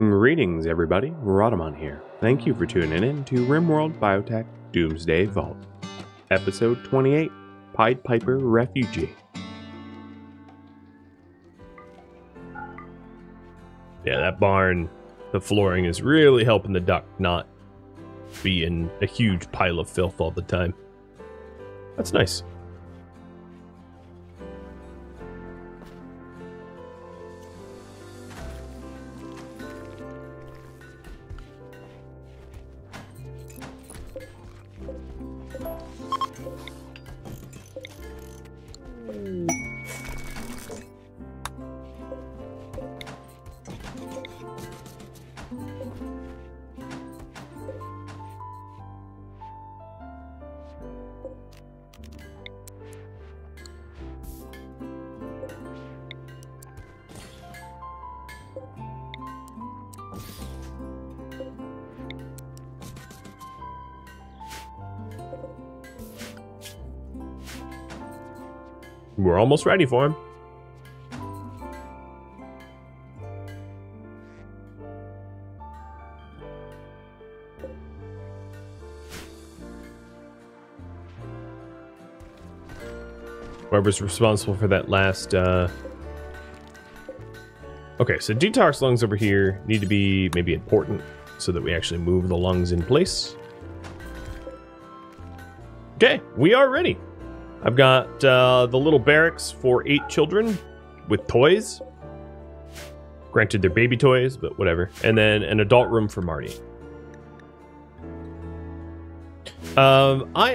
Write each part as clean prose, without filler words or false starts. Greetings everybody, Rhadamant here. Thank you for tuning in to RimWorld Biotech Doomsday Vault. Episode 28, Pied Piper Refugee. Yeah, that barn, the flooring is really helping the duck not be in a huge pile of filth all the time. That's nice. We're almost ready for him. Whoever's responsible for that last, Okay, so detox lungs over here need to be maybe important so that we actually move the lungs in place. Okay, we are ready. I've got the little barracks for 8 children with toys. Granted, they're baby toys, but whatever. And then an adult room for Marty. I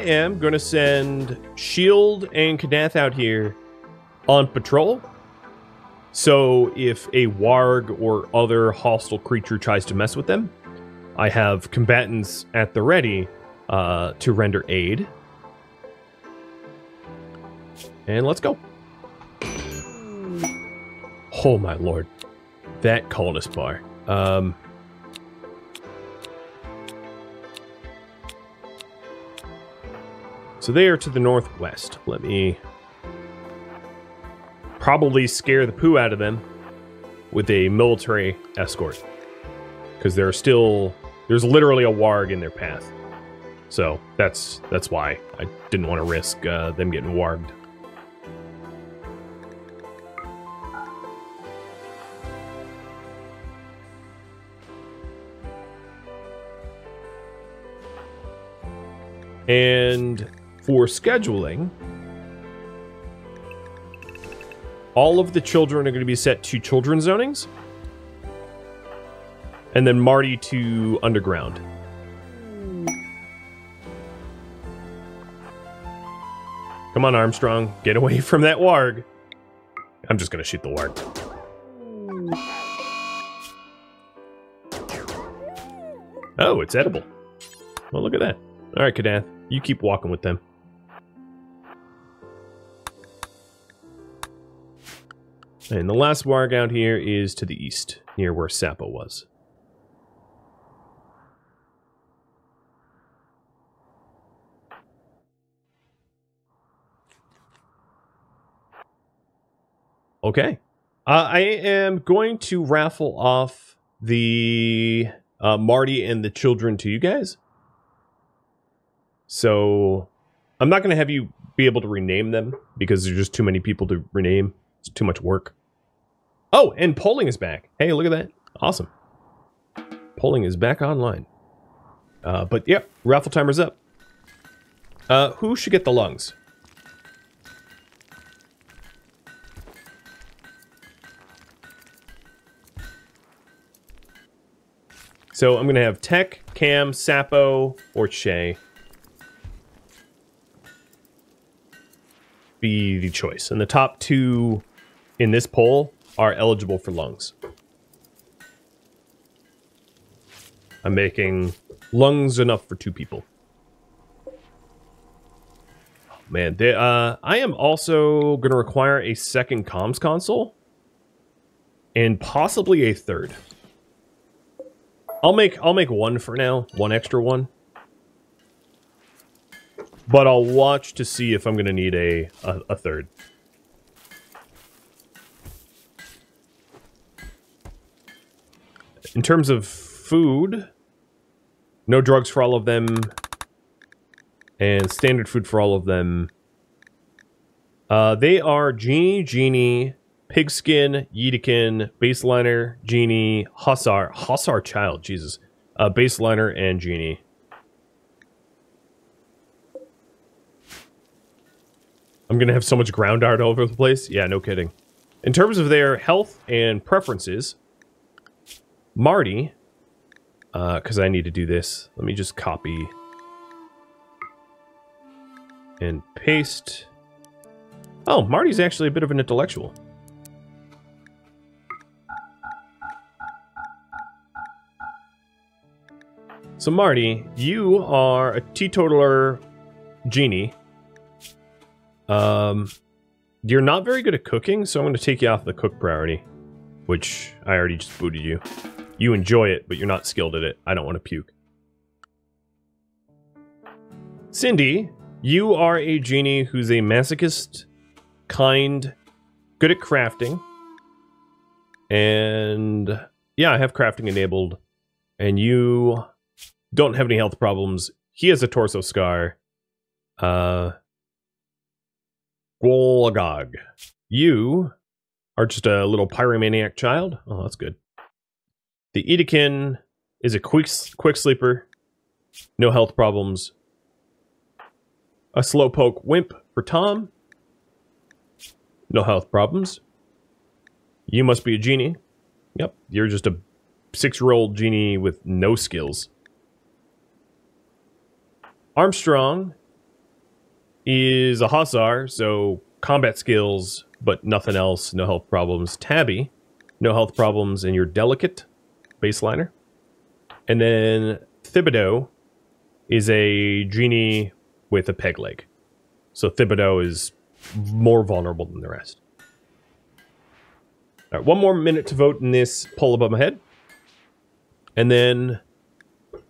am going to send Shield and Kadath out here on patrol. So if a warg or other hostile creature tries to mess with them, I have combatants at the ready to render aid. And let's go. Oh my lord. That colonist bar. So they are to the northwest. Let me probably scare the poo out of them with a military escort. Because there's literally a warg in their path. So that's why I didn't want to risk them getting warged. And for scheduling, all of the children are going to be set to children's zonings. And then Marty to underground. Come on, Armstrong. Get away from that warg. I'm just going to shoot the warg. Oh, it's edible. Well, look at that. All right, Kadath. You keep walking with them. And the last warg out here is to the east, near where Sappo was. Okay. I am going to raffle off the Marty and the children to you guys. So I'm not going to have you be able to rename them because there's just too many people to rename. It's too much work. Oh, and polling is back. Hey, look at that. Awesome. Polling is back online. But yep, raffle timer's up. Who should get the lungs? So I'm going to have Tech, Cam, Sappo, or Che be the choice, and the top 2 in this poll are eligible for lungs. I'm making lungs enough for 2 people. Oh, man, I am also going to require a second comms console and possibly a third. I'll make one for now, one extra one. But I'll watch to see if I'm going to need a third. In terms of food, no drugs for all of them, and standard food for all of them. They are Genie, Pigskin, Yeetikin, Baseliner, Genie, Hussar Child, Jesus. Baseliner and Genie. I'm gonna have so much ground art all over the place. Yeah, no kidding. In terms of their health and preferences, Marty, because I need to do this, let me just copy and paste. Oh, Marty's actually a bit of an intellectual. So Marty, you are a teetotaler genie. You're not very good at cooking, so I'm going to take you off the cook priority, which I already just booted you. You enjoy it, but you're not skilled at it. I don't want to puke. Cindy, you are a genie who's a masochist, kind, good at crafting, and yeah, I have crafting enabled, and you don't have any health problems. He has a torso scar. Golagog, you are just a little pyromaniac child. Oh, that's good. The Edekin is a quick sleeper. No health problems. A slowpoke wimp for Tom. No health problems. You must be a genie. Yep, you're just a 6-year-old genie with no skills. Armstrong is a Hussar, so combat skills, but nothing else, no health problems. Tabby, no health problems, and you're delicate, baseliner. And then Thibodeau is a genie with a peg leg. So Thibodeau is more vulnerable than the rest. All right, one more minute to vote in this poll above my head. And then,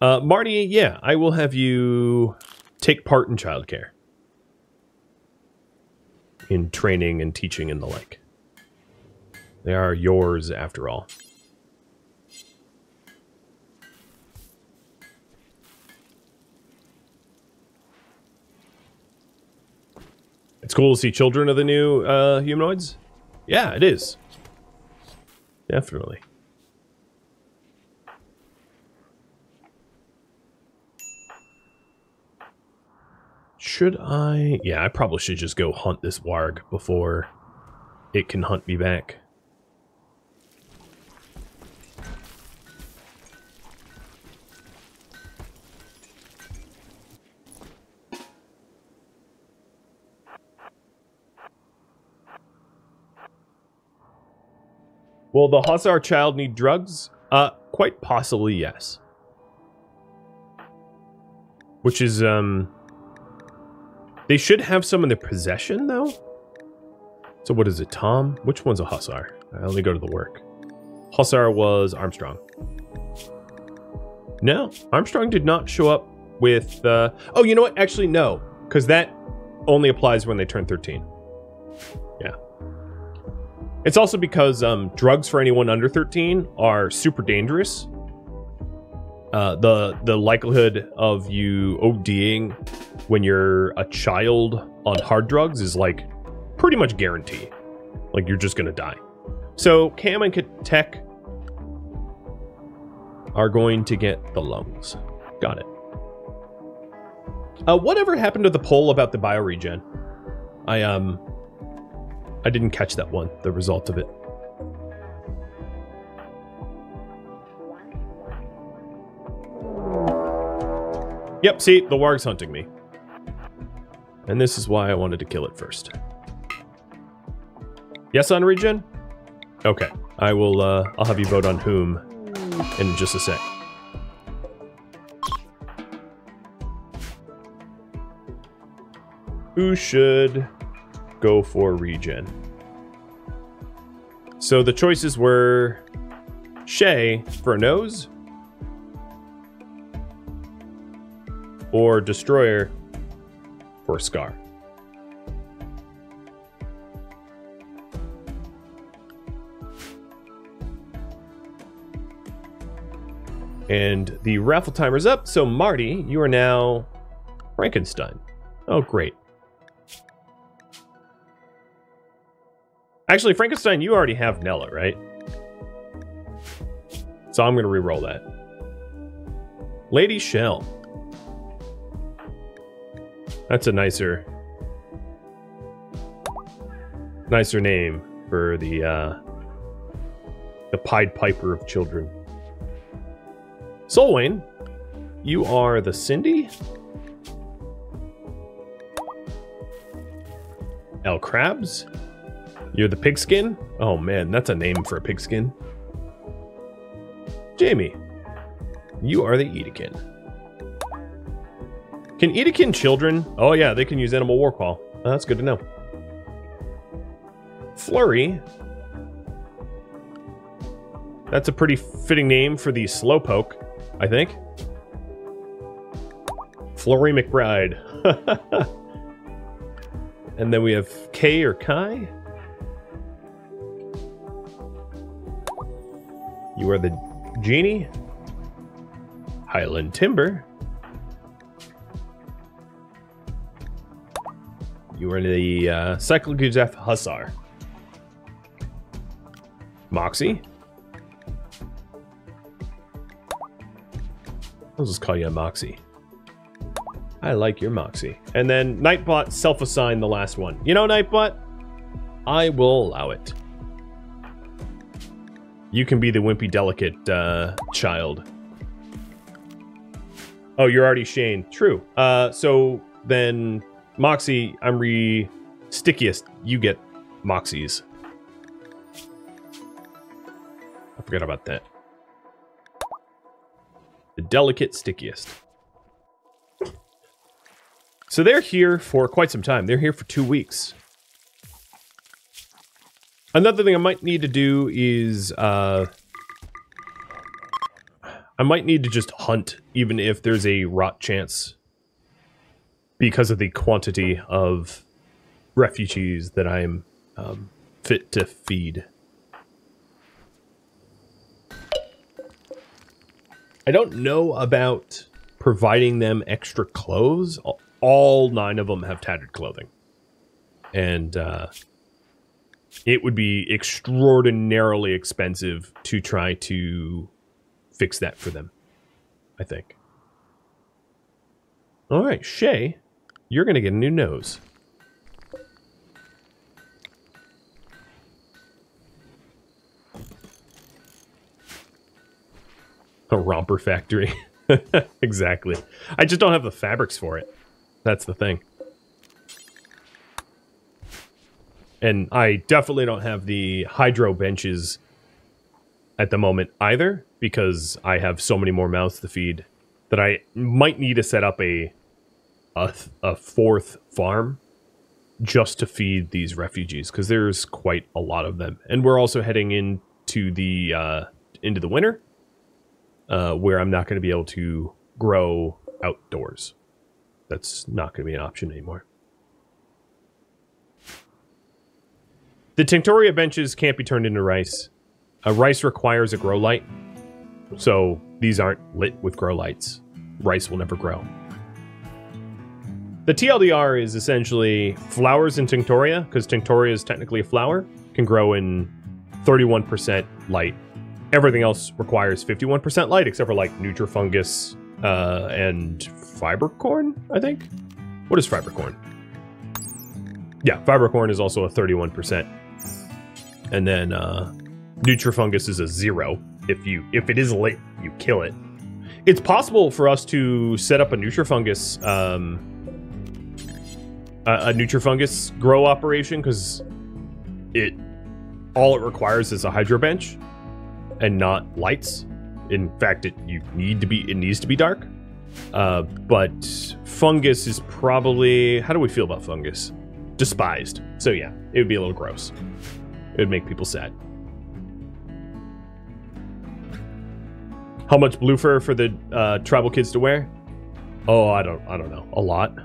Marty, yeah, I will have you take part in childcare. In training and teaching and the like. They are yours after all. It's cool to see children of the new humanoids. Yeah, it is. Definitely. Should I? Yeah, I probably should just go hunt this warg before it can hunt me back. Will the Hussar child need drugs? Quite possibly, yes. Which is, they should have some in their possession, though. So what is it, Tom? Which one's a Hussar? Let me go to the work. Hussar was Armstrong. No, Armstrong did not show up with... oh, you know what? Actually, no. Because that only applies when they turn 13. Yeah. It's also because drugs for anyone under 13 are super dangerous. The likelihood of you ODing when you're a child on hard drugs is like pretty much guaranteed. Like you're just gonna die. So Cam and Tech are going to get the lungs. Got it. Whatever happened to the poll about the bioregen? I didn't catch that one. The result of it. Yep, see, the warg's hunting me. And this is why I wanted to kill it first. Yes on regen? Okay, I will, I'll have you vote on whom in just a sec. Who should go for regen? So the choices were Shay for a nose, or Destroyer for Scar. And the raffle timer's up, so Marty, you are now Frankenstein. Oh, great. Actually, Frankenstein, you already have Nella, right? So I'm gonna re-roll that. Lady Shell. That's a nicer name for the Pied Piper of children. Solwain, you are the Cindy. El Crabs, you're the Pigskin. Oh man, that's a name for a pigskin. Jamie, you are the Edekin. Can Edekin children? Oh yeah, they can use Animal War Call. Oh, that's good to know. Flurry. That's a pretty fitting name for the Slowpoke, I think. Flurry McBride. And then we have Kay or Kai. You are the Genie. Highland Timber. You are the Cycloguzeth Hussar. Moxie. I'll just call you a Moxie. I like your Moxie. And then Nightbot self-assign the last one. You know, Nightbot, I will allow it. You can be the wimpy, delicate child. Oh, you're already Shane. True. So then Moxie, I'm re-stickiest. You get Moxies. I forgot about that. The delicate stickiest. So they're here for quite some time. They're here for 2 weeks. Another thing I might need to do is, I might need to just hunt, even if there's a rot chance, because of the quantity of refugees that I'm fit to feed. I don't know about providing them extra clothes. All 9 of them have tattered clothing. And it would be extraordinarily expensive to try to fix that for them, I think. All right, Shay, you're going to get a new nose. A romper factory. Exactly. I just don't have the fabrics for it. That's the thing. And I definitely don't have the hydro benches at the moment either, because I have so many more mouths to feed that I might need to set up a 4th farm just to feed these refugees, because there's quite a lot of them. And we're also heading into the winter. Where I'm not going to be able to grow outdoors. That's not going to be an option anymore. The Tinctoria benches can't be turned into rice. Rice requires a grow light, so these aren't lit with grow lights. Rice will never grow. The TLDR is essentially flowers in Tinctoria, because Tinctoria is technically a flower, can grow in 31% light. Everything else requires 51% light, except for, like, Nutrifungus, and fibercorn, I think? What is fibercorn? Yeah, fibercorn is also a 31%. And then, Nutrifungus is a 0. If it is lit, you kill it. It's possible for us to set up a Nutrifungus, a Nutrifungus grow operation, because all it requires is a hydro bench. And not lights. In fact, it needs to be dark. But fungus is probably, how do we feel about fungus? Despised. So yeah, it would be a little gross. It would make people sad. How much blue fur for the tribal kids to wear? Oh, I don't know. A lot.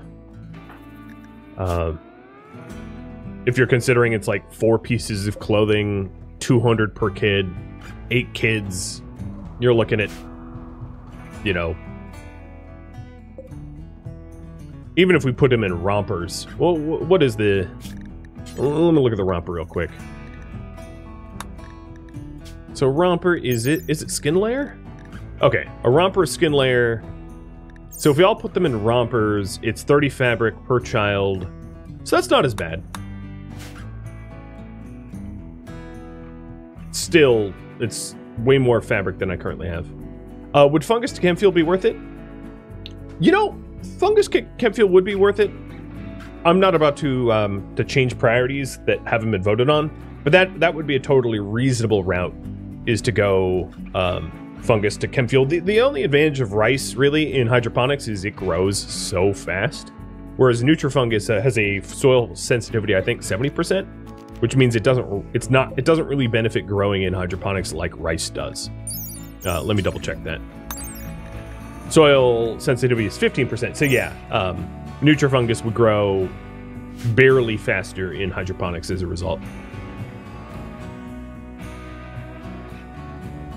If you're considering it's like 4 pieces of clothing, 200 per kid. 8 kids, you're looking at you know, even if we put him in rompers. Well, what is the... Let me look at the romper real quick. So romper, is it skin layer? Okay, a romper is skin layer. So if we all put them in rompers, it's 30 fabric per child. So that's not as bad. Still, it's way more fabric than I currently have. Would fungus to Camfield be worth it? You know, fungus to Camfield would be worth it. I'm not about to change priorities that haven't been voted on, but that would be a totally reasonable route, is to go fungus to Camfield. The only advantage of rice, really, in hydroponics is it grows so fast, whereas Nutrifungus has a soil sensitivity, I think 70%, which means it doesn't really benefit growing in hydroponics like rice does. Let me double check that. Soil sensitivity is 15%, so yeah, Nutrifungus would grow barely faster in hydroponics as a result.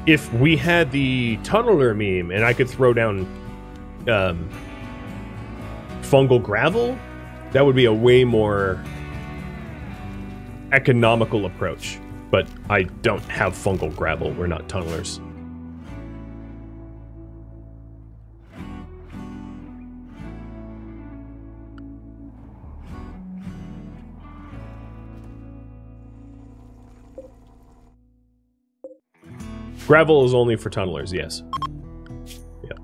If we had the tunneler meme and I could throw down fungal gravel, that would be a way more economical approach. But I don't have fungal gravel, we're not tunnelers. Gravel is only for tunnelers, yes. Yep.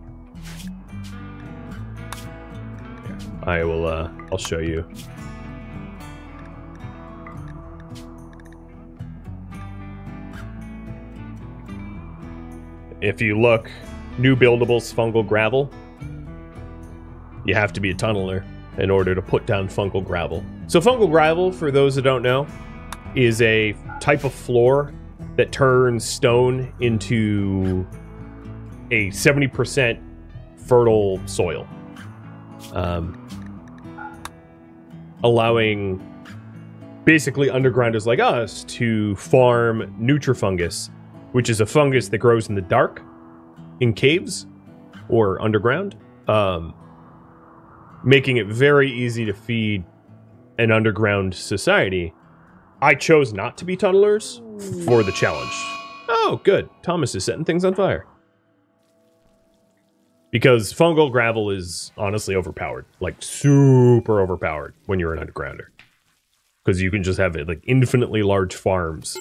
Yeah. I will, I'll show you. If you look, new buildables, fungal gravel. You have to be a tunneler in order to put down fungal gravel. So fungal gravel, for those that don't know, is a type of floor that turns stone into a 70% fertile soil, allowing basically undergrounders like us to farm Nutrifungus, which is a fungus that grows in the dark, in caves, or underground, making it very easy to feed an underground society. I chose not to be tunnelers for the challenge. Oh, good. Thomas is setting things on fire. Because fungal gravel is honestly overpowered. Like, super overpowered when you're an undergrounder. Because you can just have, like, infinitely large farms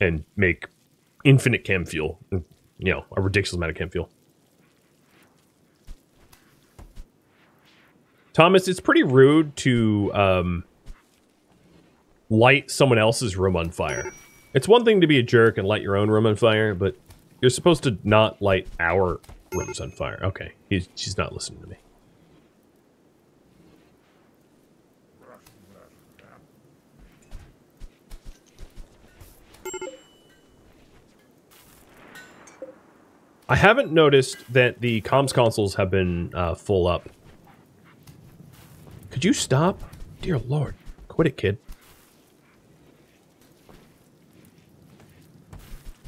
and make infinite chem fuel. You know, a ridiculous amount of chem fuel. Thomas, it's pretty rude to, light someone else's room on fire. It's one thing to be a jerk and light your own room on fire, but you're supposed to not light our rooms on fire. Okay, she's not listening to me. I haven't noticed that the comms consoles have been full up. Could you stop? Dear Lord, quit it, kid.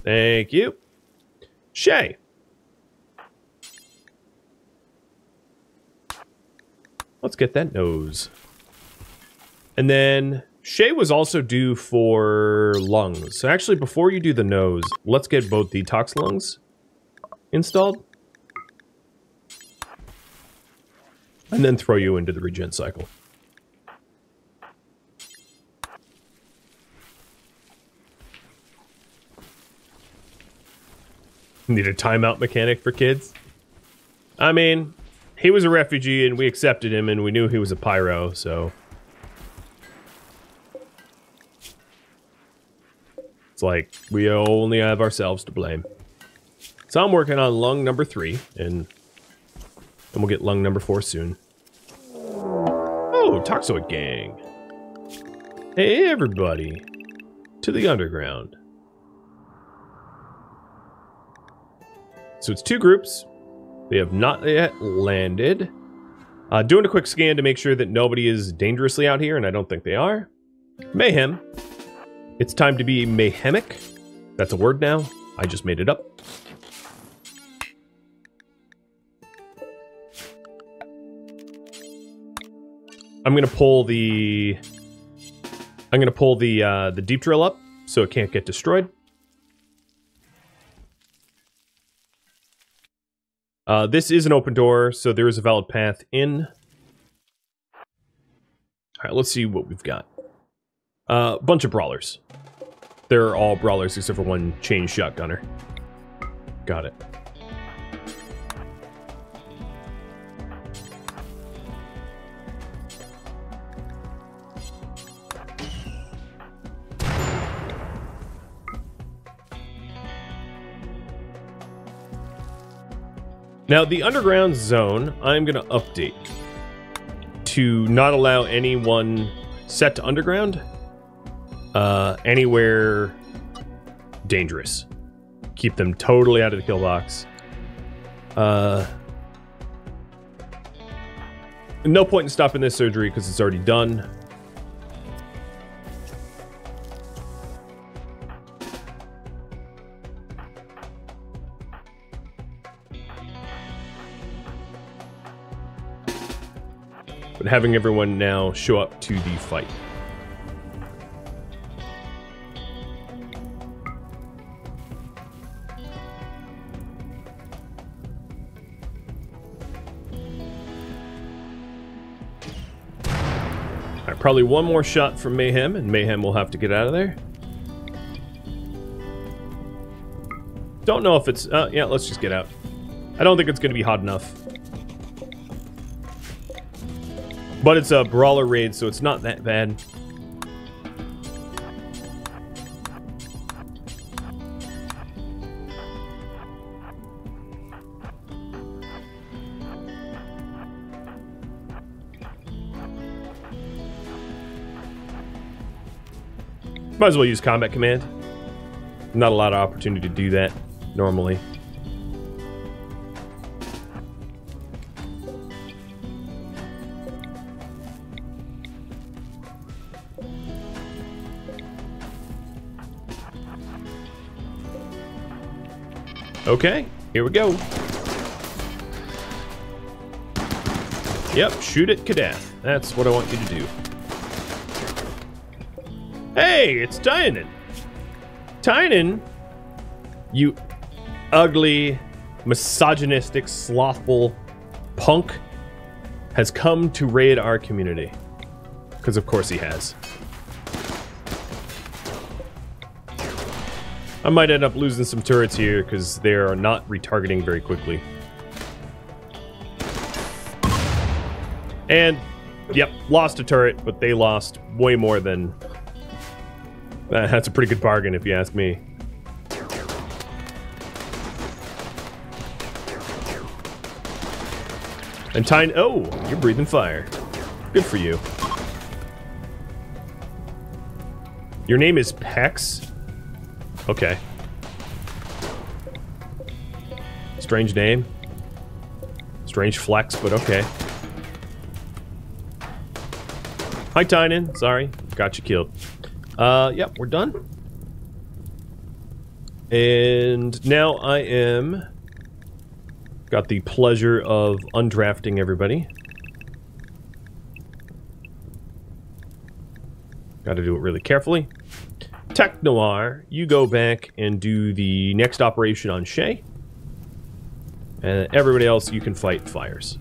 Thank you. Shay. Let's get that nose. And then Shay was also due for lungs. So actually, before you do the nose, let's get both detox lungs installed. And then throw you into the regen cycle. Need a timeout mechanic for kids? I mean, he was a refugee and we accepted him and we knew he was a pyro, so... It's like, we only have ourselves to blame. So I'm working on lung number 3, and we'll get lung number 4 soon. Oh, Toxoid gang. Hey, everybody. To the underground. So it's two groups. They have not yet landed. Doing a quick scan to make sure that nobody is dangerously out here, and I don't think they are. Mayhem. It's time to be mayhemic. That's a word now. I just made it up. I'm gonna pull the deep drill up so it can't get destroyed. This is an open door, so there is a valid path in. All right, let's see what we've got. A bunch of brawlers. They're all brawlers except for one chain shotgunner. Got it. Now, the underground zone, I'm going to update to not allow anyone set to underground anywhere dangerous. Keep them totally out of the kill box. No point in stopping this surgery because it's already done. But having everyone now show up to the fight. All right, probably one more shot from Mayhem, and Mayhem will have to get out of there. Don't know if it's... yeah, let's just get out. I don't think it's going to be hot enough. But it's a brawler raid, so it's not that bad. Might as well use combat command. Not a lot of opportunity to do that normally. Okay, here we go. Yep, shoot at Kadath. That's what I want you to do. Hey, it's Tynan. Tynan, you ugly, misogynistic, slothful punk has come to raid our community. Because of course he has. I might end up losing some turrets here because they are not retargeting very quickly. And, yep, lost a turret, but they lost way more than... That's a pretty good bargain if you ask me. And Tyne... Oh, you're breathing fire. Good for you. Your name is Pex? Okay. Strange name. Strange flex, but okay. Hi, Tynan. Sorry. Got you killed. Yep, we're done. And now I am... Got the pleasure of undrafting everybody. Gotta do it really carefully. Tech Noir, you go back and do the next operation on Shay. And everybody else, you can fight fires.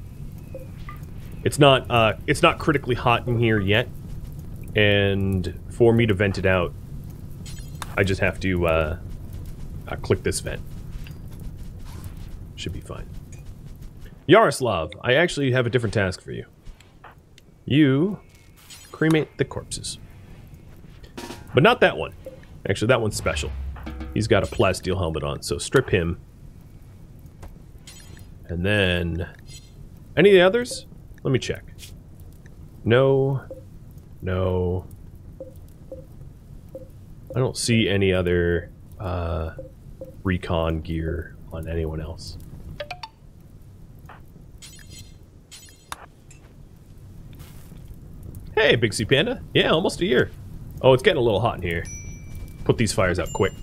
It's not critically hot in here yet. And for me to vent it out, I just have to click this vent. Should be fine. Yaroslav, I actually have a different task for you. You cremate the corpses. But not that one. Actually, that one's special. He's got a plasteel helmet on, so strip him. And then... Any of the others? Let me check. No. No. I don't see any other recon gear on anyone else. Hey, Big C Panda. Yeah, almost a year. Oh, it's getting a little hot in here. Put these fires out quick,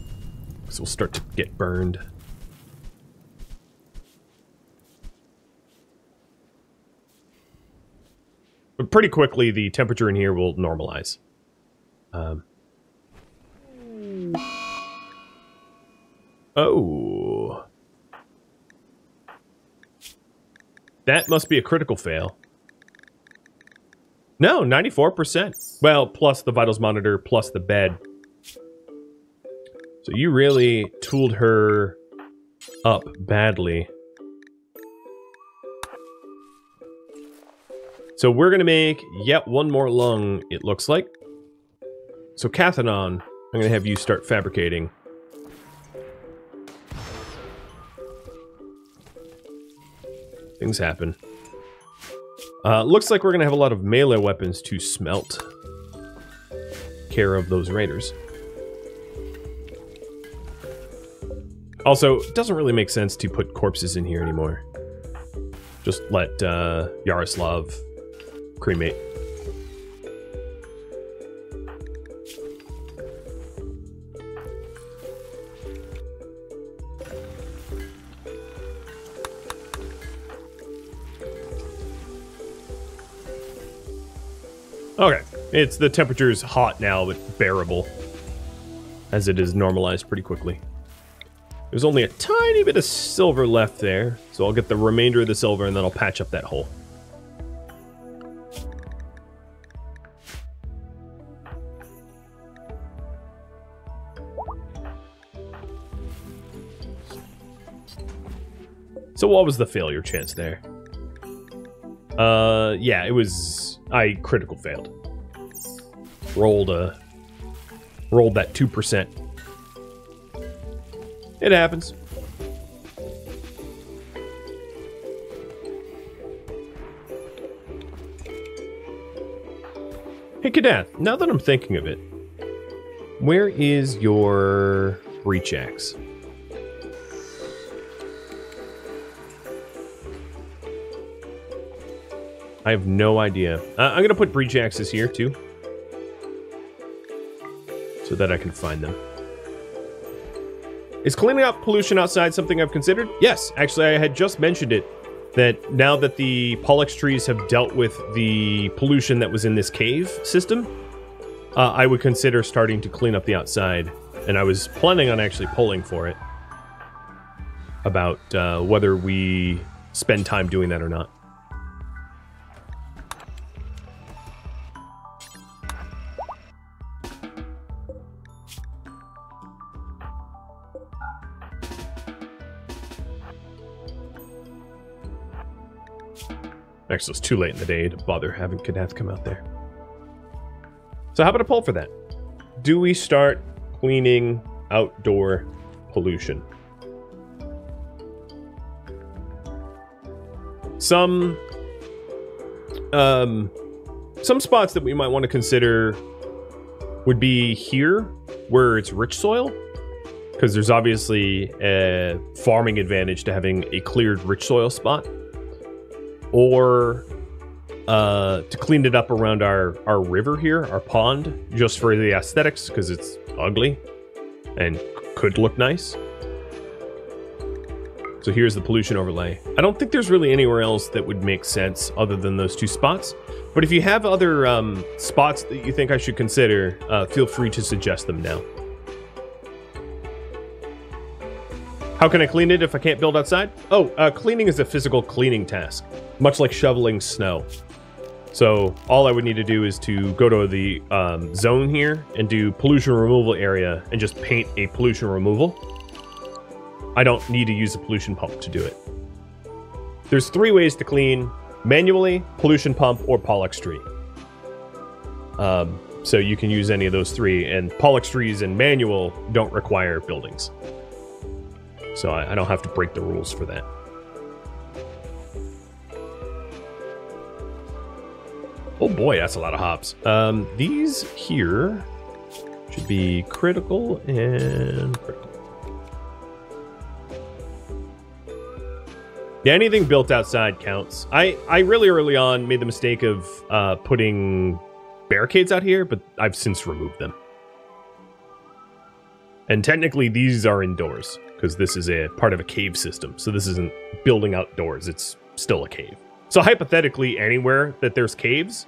because we'll start to get burned. But pretty quickly the temperature in here will normalize. Oh. That must be a critical fail. No, 94%. Well, plus the vitals monitor, plus the bed. So you really tooled her up badly. So we're going to make yet one more lung, it looks like. So Cathanon, I'm going to have you start fabricating. Things happen. Looks like we're going to have a lot of melee weapons to smelt. Care of those raiders. Also, it doesn't really make sense to put corpses in here anymore. Just let Yaroslav cremate. Okay, it's the temperature's hot now, but bearable, as it is normalized pretty quickly. There's only a tiny bit of silver left there, so I'll get the remainder of the silver and then I'll patch up that hole. So what was the failure chance there? Yeah, it was... I critical failed. Rolled that 2%. It happens. Hey, Kadath, now that I'm thinking of it, where is your breach axe? I have no idea. I'm going to put breach axes here, too. So that I can find them. Is cleaning up pollution outside something I've considered? Yes, actually I had just mentioned it. That now that the pollex trees have dealt with the pollution that was in this cave system, I would consider starting to clean up the outside. And I was planning on actually polling for it. About whether we spend time doing that or not. Actually, it's too late in the day to bother having Kadath come out there. So how about a poll for that? Do we start cleaning outdoor pollution? Some spots that we might want to consider would be here, where it's rich soil. Because there's obviously a farming advantage to having a cleared rich soil spot. Or to clean it up around our river here, our pond, just for the aesthetics, because it's ugly and could look nice. So here's the pollution overlay. I don't think there's really anywhere else that would make sense other than those two spots. But if you have other spots that you think I should consider, feel free to suggest them now. How can I clean it if I can't build outside? Oh, cleaning is a physical cleaning task, much like shoveling snow. So all I would need to do is to go to the zone here and do pollution removal area and just paint a pollution removal. I don't need to use a pollution pump to do it. There's three ways to clean: manually, pollution pump, or pollex tree. So you can use any of those three, and pollex trees and manual don't require buildings. So I don't have to break the rules for that. Oh boy, that's a lot of hops. These here should be critical and critical. Yeah, anything built outside counts. I really early on made the mistake of putting barricades out here, but I've since removed them. And technically these are indoors, because this is a part of a cave system. So this isn't building outdoors, it's still a cave. So hypothetically, anywhere that there's caves,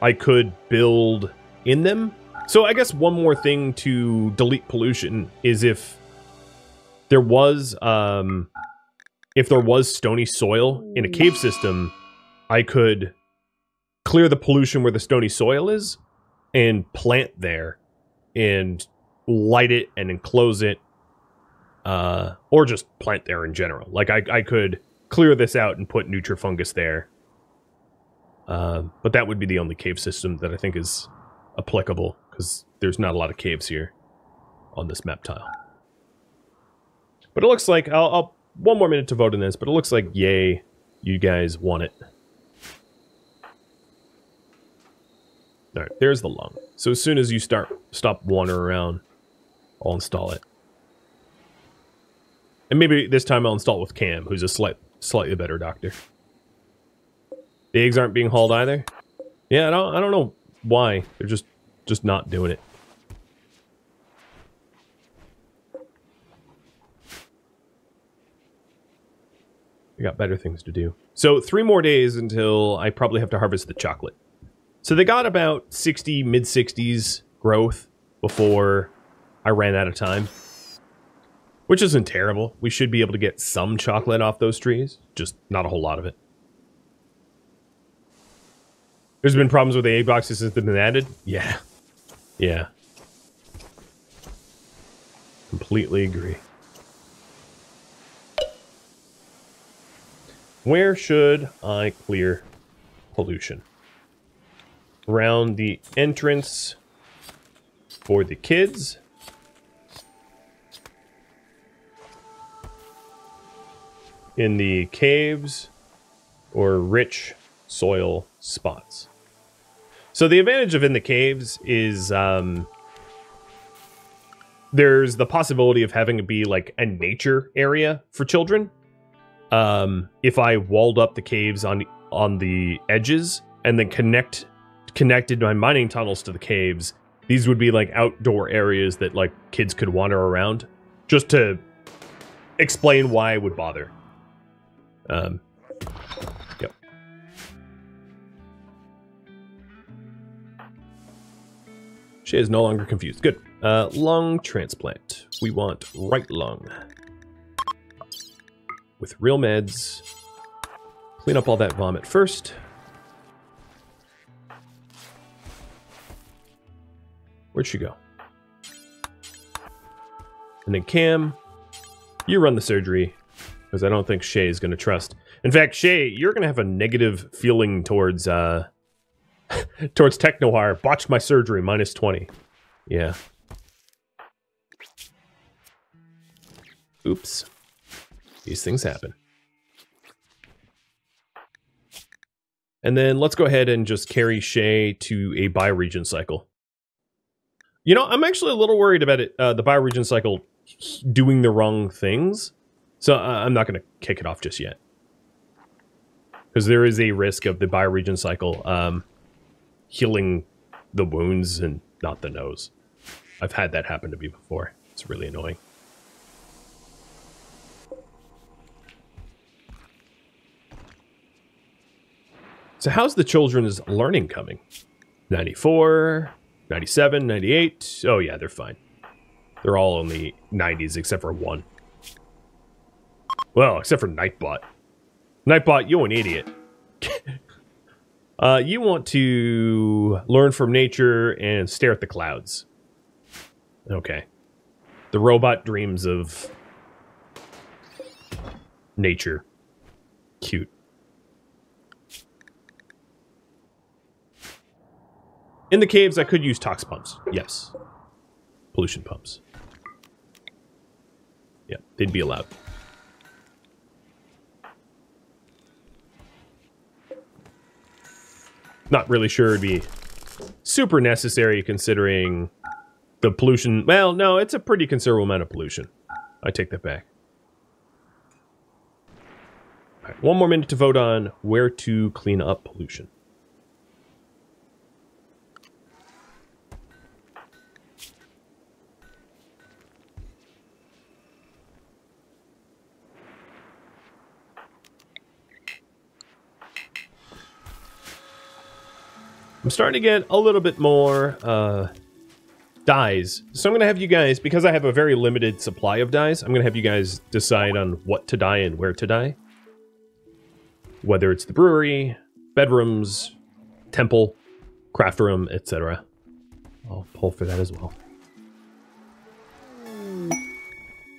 I could build in them. So I guess one more thing to delete pollution is if there was stony soil in a cave system, I could clear the pollution where the stony soil is and plant there and light it and enclose it, or just plant there in general. Like I could clear this out and put Nutrifungus there. But that would be the only cave system that I think is applicable, because there's not a lot of caves here on this map tile. But it looks like I'll one more minute to vote on this, but it looks like yay, you guys want it. All right, there's the lung. So as soon as you stop wandering around, I'll install it. And maybe this time I'll install it with Cam, who's a slightly better doctor. The eggs aren't being hauled either. Yeah, I don't know why. They're just not doing it. We got better things to do. So 3 more days until I probably have to harvest the chocolate. So they got about 60, mid-60s growth before I ran out of time. Which isn't terrible. We should be able to get some chocolate off those trees. Just not a whole lot of it. There's been problems with the egg boxes since they've been added? Yeah. Yeah. Completely agree. Where should I clear pollution? Around the entrance for the kids. In the caves or rich soil spots. So the advantage of in the caves is there's the possibility of having it be like a nature area for children. If I walled up the caves on the edges and then connected my mining tunnels to the caves, these would be like outdoor areas that like kids could wander around. Just to explain why I would bother. Yep. She is no longer confused. Good. Lung transplant. We want right lung. With real meds. Clean up all that vomit first. Where'd she go? And then Cam, you run the surgery, because I don't think Shay is going to trust. In fact, Shay, you're going to have a negative feeling towards towards Technoir. Botched my surgery, minus 20. Yeah. Oops. These things happen. And then let's go ahead and just carry Shay to a bioregion cycle. You know, I'm actually a little worried about it, the bioregion cycle doing the wrong things. So I'm not going to kick it off just yet. Because there is a risk of the bioregion cycle healing the wounds and not the nose. I've had that happen to me before. It's really annoying. So how's the children's learning coming? 94... 97, 98. Oh, yeah, they're fine. They're all only 90s, except for one. Well, except for Nightbot. Nightbot, you're an idiot. You want to learn from nature and stare at the clouds. Okay. The robot dreams of nature. Cute. In the caves, I could use tox pumps. Yes. Pollution pumps. Yeah, they'd be allowed. Not really sure it'd be super necessary considering the pollution. Well, no, it's a pretty considerable amount of pollution. I take that back. All right, one more minute to vote on where to clean up pollution. starting to get a little bit more dyes. So I'm going to have you guys, because I have a very limited supply of dyes, I'm going to have you guys decide on what to dye and where to dye. Whether it's the brewery, bedrooms, temple, craft room, etc. I'll pull for that as well.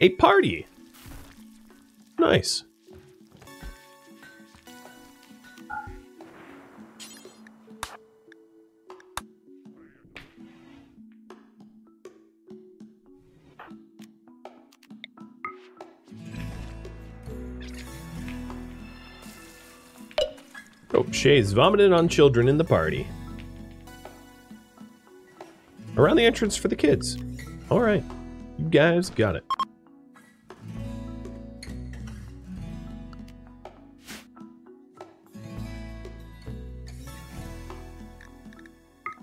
A party! Nice. Oh, Shay's vomited on children in the party. Around the entrance for the kids. Alright. You guys got it.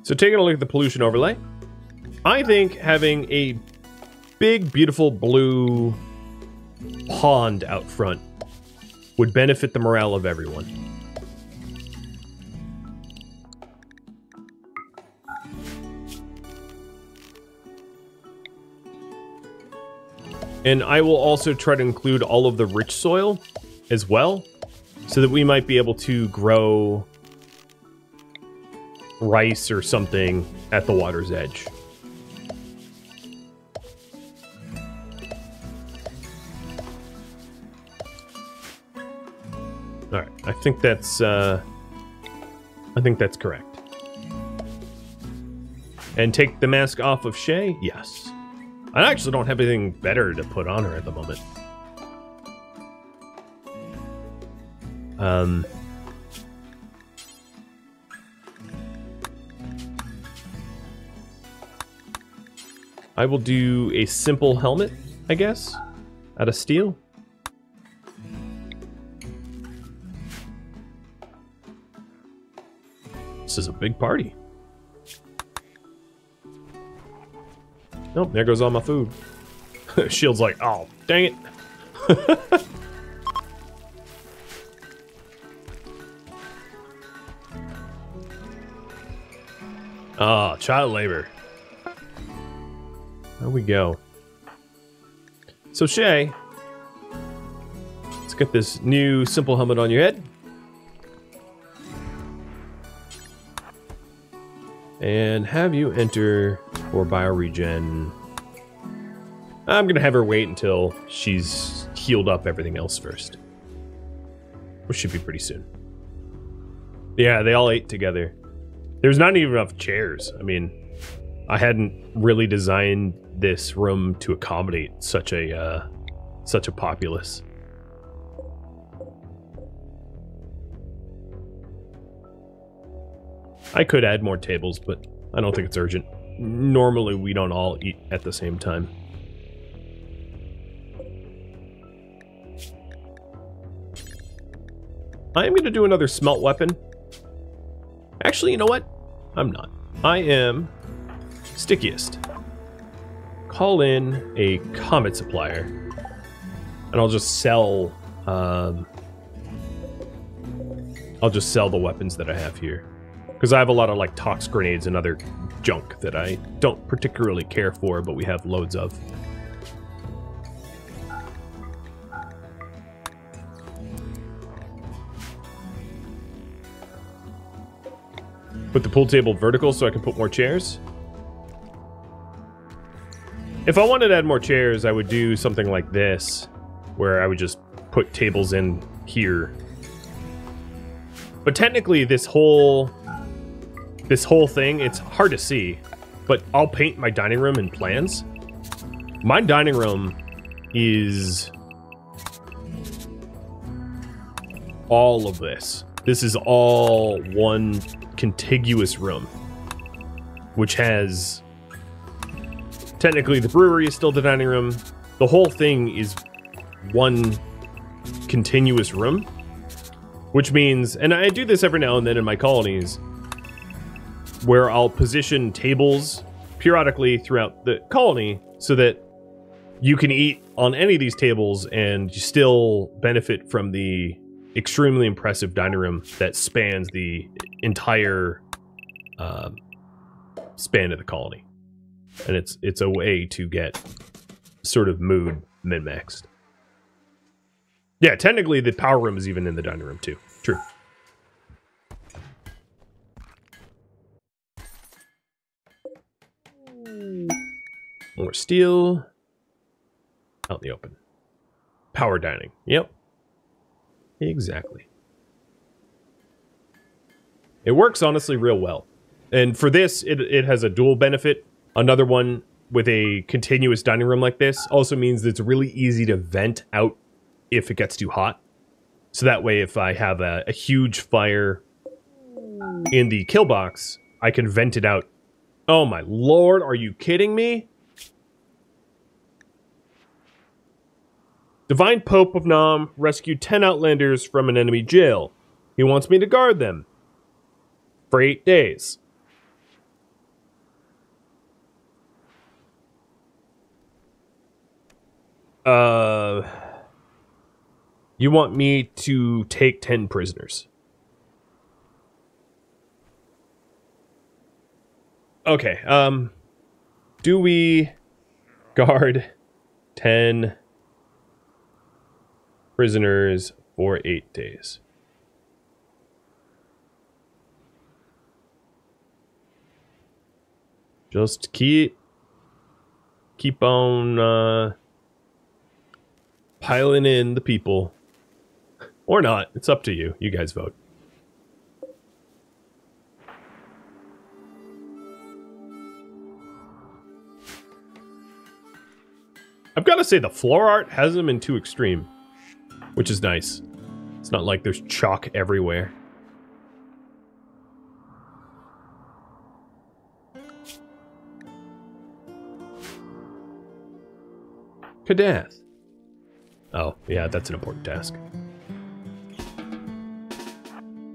So taking a look at the pollution overlay, I think having a big, beautiful blue pond out front would benefit the morale of everyone. And I will also try to include all of the rich soil as well, so that we might be able to grow rice or something at the water's edge. All right, I think that's correct. And take the mask off of Shay? Yes. I actually don't have anything better to put on her at the moment. I will do a simple helmet, I guess, out of steel. This is a big party. Nope, there goes all my food. Shield's like, oh, dang it. Ah, oh, child labor. There we go. So Shay, let's get this new simple helmet on your head. And have you enter for bioregen. I'm gonna have her wait until she's healed up everything else first. Which should be pretty soon. Yeah, they all ate together. There's not even enough chairs. I mean, I hadn't really designed this room to accommodate such a populace. I could add more tables, but I don't think it's urgent. Normally, we don't all eat at the same time. I'm going to do another smelt weapon. Actually, you know what? I'm not. I am stickiest. Call in a comet supplier, and I'll just sell the weapons that I have here. Because I have a lot of like tox grenades and other junk that I don't particularly care for, but we have loads of. Put the pool table vertical so I can put more chairs. If I wanted to add more chairs, I would do something like this, where I would just put tables in here. But technically, this whole thing, it's hard to see, but I'll paint my dining room in plans. My dining room is all of this. This is all one contiguous room, which has, technically the brewery is still the dining room. The whole thing is one continuous room, which means, and I do this every now and then in my colonies, where I'll position tables periodically throughout the colony so that you can eat on any of these tables and you still benefit from the extremely impressive dining room that spans the entire span of the colony. And it's a way to get sort of mood min-maxed. Yeah, technically the power room is even in the dining room too. True. More steel. Out in the open. Power dining. Yep. Exactly. It works honestly real well. And for this, it has a dual benefit. Another one with a continuous dining room like this also means that it's really easy to vent out if it gets too hot. So that way, if I have a huge fire in the kill box, I can vent it out. Oh my lord, are you kidding me? Divine Pope of Nam rescued 10 Outlanders from an enemy jail. He wants me to guard them for 8 days. You want me to take 10 prisoners. Okay, do we guard 10 prisoners for 8 days? Just keep on piling in the people. Or not. It's up to you. You guys vote. I've got to say, the floor art hasn't been too extreme, which is nice. It's not like there's chalk everywhere. Kadath. Oh, yeah, that's an important task.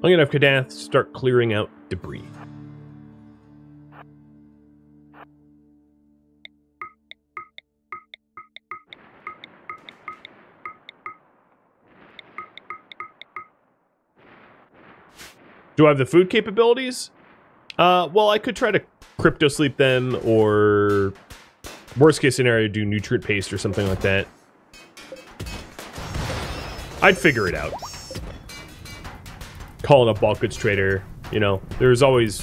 I'm gonna have Kadath start clearing out debris. Do I have the food capabilities? Well, I could try to crypto sleep them, or worst case scenario, do nutrient paste or something like that. I'd figure it out. Calling a bulk goods trader, you know, there's always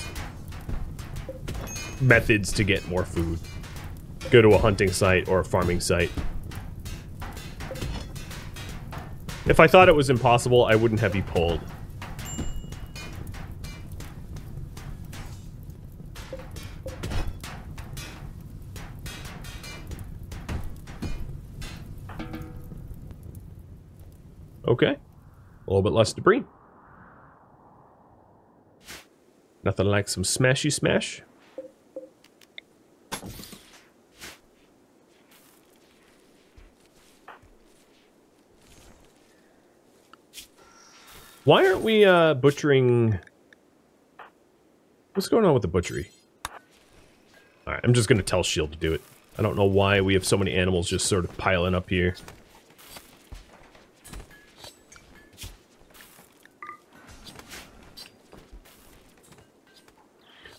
methods to get more food. Go to a hunting site or a farming site. If I thought it was impossible, I wouldn't have you pulled. Okay. A little bit less debris. Nothing like some smashy smash. Why aren't we butchering? What's going on with the butchery? All right, I'm just going to tell Shield to do it. I don't know why we have so many animals just sort of piling up here.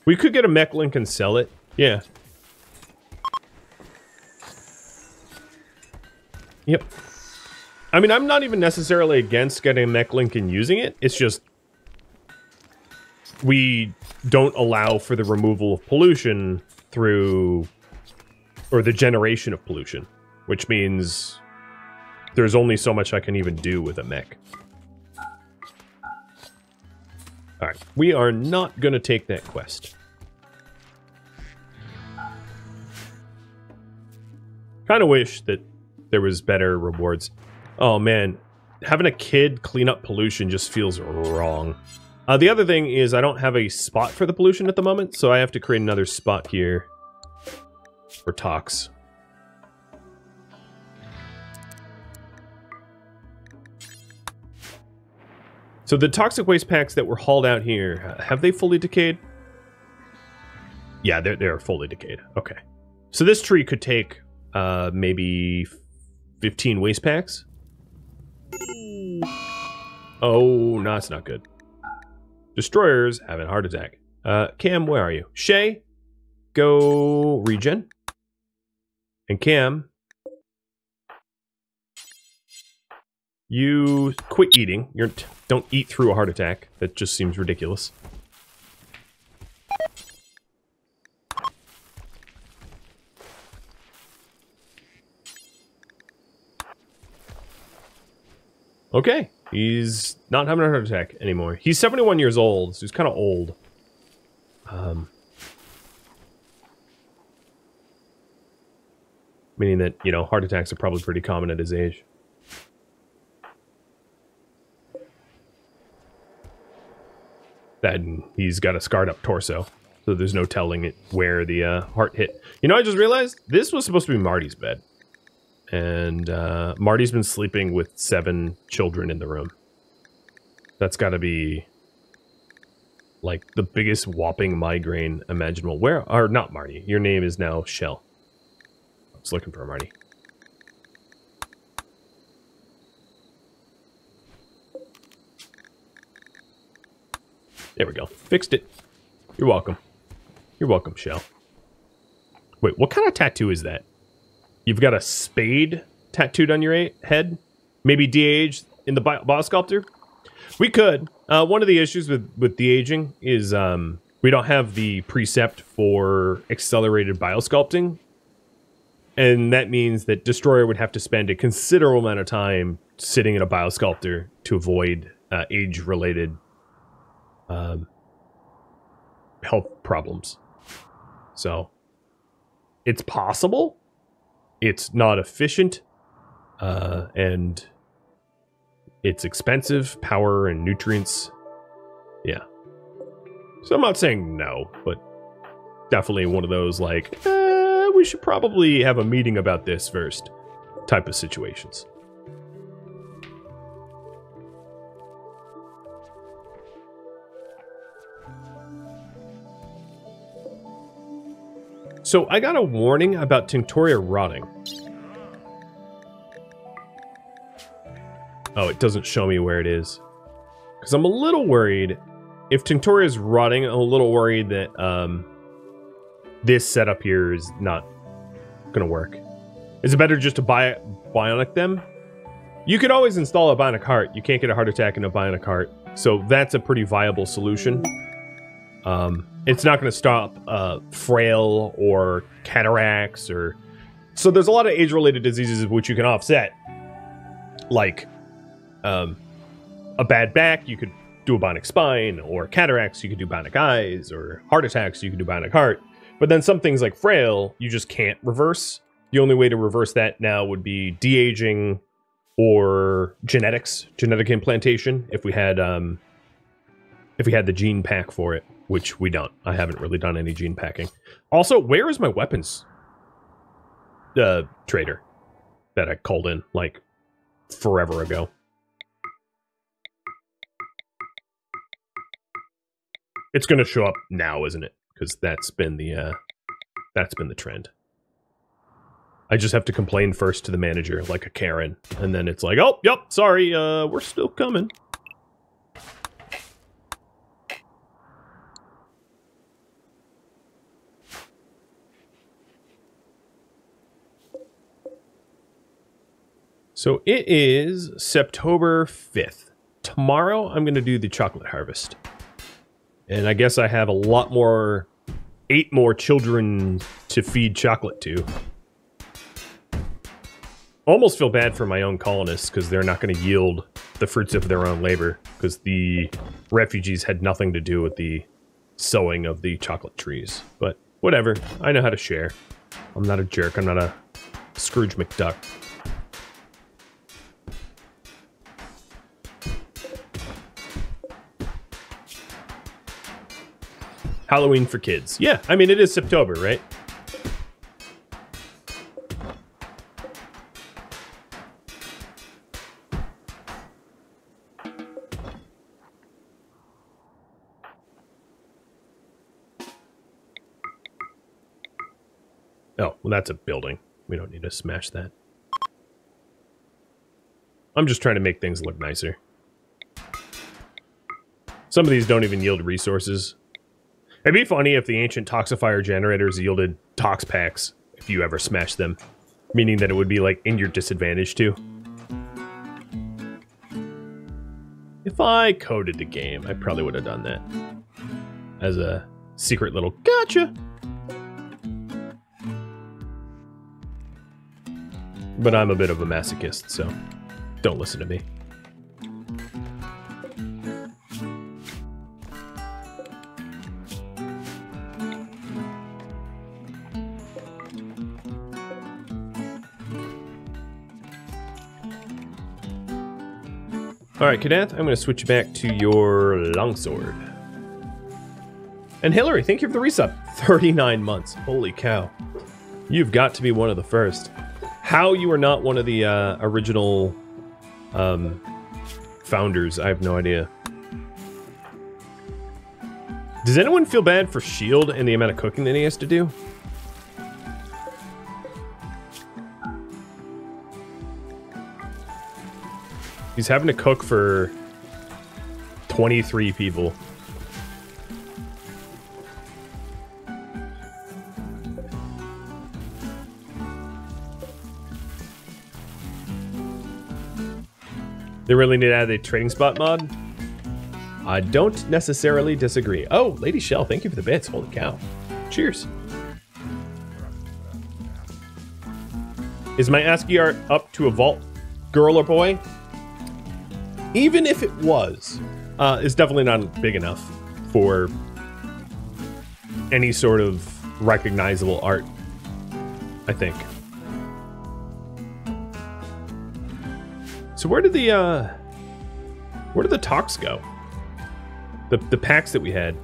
We could get a mech link and sell it. Yeah. Yep. I mean, I'm not even necessarily against getting a mech link and using it. It's just we don't allow for the removal of pollution through, or the generation of pollution, which means there's only so much I can even do with a mech. Alright, we are not going to take that quest. Kind of wish that there was better rewards. Oh man, having a kid clean up pollution just feels wrong. The other thing is I don't have a spot for the pollution at the moment, so I have to create another spot here for Tox. So the toxic waste packs that were hauled out here, have they fully decayed? Yeah, they're fully decayed. Okay. So this tree could take maybe 15 waste packs. Oh, no, it's not good. Destroyers have a heart attack. Cam, where are you? Shay, go regen. And Cam, you quit eating. Don't eat through a heart attack. That just seems ridiculous. Okay, he's not having a heart attack anymore. He's 71 years old, so he's kind of old. Meaning that, you know, heart attacks are probably pretty common at his age. That, and he's got a scarred up torso, so there's no telling it where the heart hit. You know, I just realized this was supposed to be Marty's bed. And Marty's been sleeping with 7 children in the room. That's got to be like the biggest whopping migraine imaginable. Where are not Marty? Your name is now Shell. I was looking for Marty. There we go. Fixed it. You're welcome. You're welcome, Shell. Wait, what kind of tattoo is that? You've got a spade tattooed on your head? Maybe de-aged in the biosculptor? We could. One of the issues with de-aging is we don't have the precept for accelerated biosculpting. And that means that Destroyer would have to spend a considerable amount of time sitting in a biosculptor to avoid age-related health problems. So, it's possible. It's not efficient, and it's expensive, power and nutrients. Yeah. So I'm not saying no, but definitely one of those like, we should probably have a meeting about this first type of situations. So I got a warning about Tinctoria rotting. Oh, it doesn't show me where it is. Because I'm a little worried. If Tinctoria is rotting, I'm a little worried that this setup here is not going to work. Is it better just to bionic them? You could always install a bionic heart. You can't get a heart attack in a bionic heart. So that's a pretty viable solution. It's not going to stop frail or cataracts or... So there's a lot of age-related diseases which you can offset. Like a bad back, you could do a bionic spine, or cataracts, you could do bionic eyes, or heart attacks, you could do bionic heart. But then some things like frail, you just can't reverse. The only way to reverse that now would be de-aging or genetics, genetic implantation, if we had the gene pack for it. Which we don't. I haven't really done any gene packing. Also, where is my weapons trader that I called in, like, forever ago? It's gonna show up now, isn't it? Because that's been the trend. I just have to complain first to the manager, like a Karen. And then it's like, oh, yep, sorry, we're still coming. So it is September 5th. Tomorrow I'm going to do the chocolate harvest. And I guess I have a lot more, 8 more children to feed chocolate to. Almost feel bad for my own colonists because they're not going to yield the fruits of their own labor. Because the refugees had nothing to do with the sowing of the chocolate trees. But whatever, I know how to share. I'm not a jerk, I'm not a Scrooge McDuck. Halloween for kids. Yeah, I mean, it is September, right? Oh, well, that's a building. We don't need to smash that. I'm just trying to make things look nicer. Some of these don't even yield resources. It'd be funny if the ancient Toxifier generators yielded tox packs if you ever smashed them, meaning that it would be like in your disadvantage too. If I coded the game, I probably would have done that as a secret little gotcha. But I'm a bit of a masochist, so don't listen to me. Alright, Kadath, I'm going to switch back to your longsword. And Hillary, thank you for the resub. 39 months. Holy cow. You've got to be one of the first. How you are not one of the original founders, I have no idea. Does anyone feel bad for Shield and the amount of cooking that he has to do? He's having to cook for 23 people. They really need to add a trading spot mod? I don't necessarily disagree. Oh, Lady Shell, thank you for the bits. Holy cow. Cheers. Is my ASCII art up to a vault, girl or boy? Even if it was, it's definitely not big enough for any sort of recognizable art, I think. So where did the tox go? The packs that we had.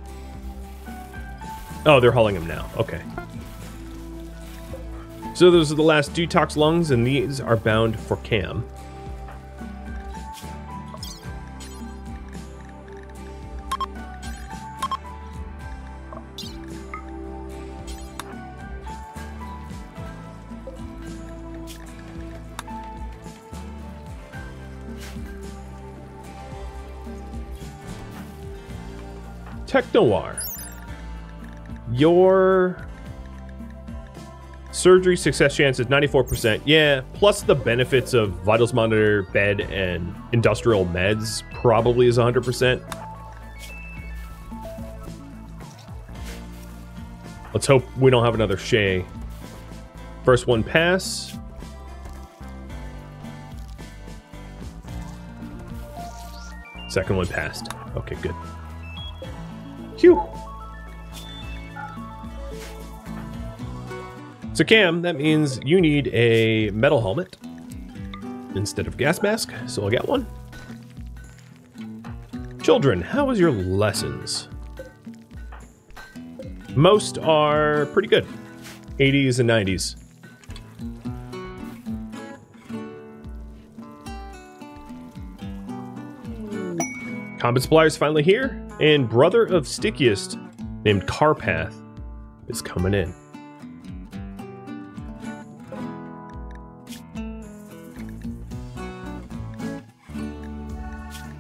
Oh, they're hauling them now. Okay. So those are the last detox lungs, and these are bound for Cam. Technoir, your surgery success chance is 94%. Yeah, plus the benefits of vitals monitor, bed, and industrial meds probably is 100%. Let's hope we don't have another Shay. First one pass. Second one passed. Okay, good. Phew. So Cam, that means you need a metal helmet instead of gas mask, so I'll get one. Children, how was your lessons? Most are pretty good. 80s and 90s. Combat Supplier is finally here, and brother of Stickiest, named Carpath, is coming in.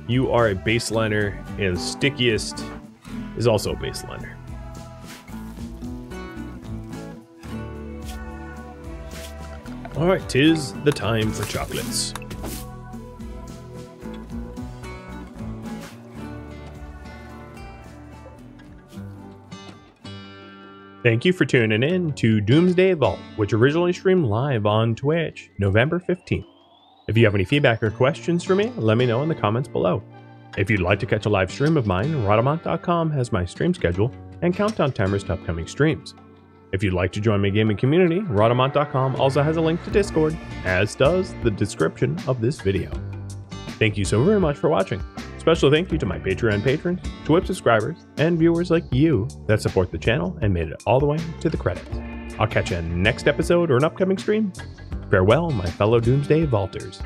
You are a baseliner, and Stickiest is also a baseliner. All right, 'tis the time for chocolates. Thank you for tuning in to Doomsday Vault, which originally streamed live on Twitch, November 15th. If you have any feedback or questions for me, let me know in the comments below. If you'd like to catch a live stream of mine, Rhadamant.com has my stream schedule and countdown timers to upcoming streams. If you'd like to join my gaming community, Rhadamant.com also has a link to Discord, as does the description of this video. Thank you so very much for watching. Special thank you to my Patreon patrons, Twitch subscribers, and viewers like you that support the channel and made it all the way to the credits. I'll catch you in the next episode or an upcoming stream. Farewell, my fellow Doomsday Vaulters.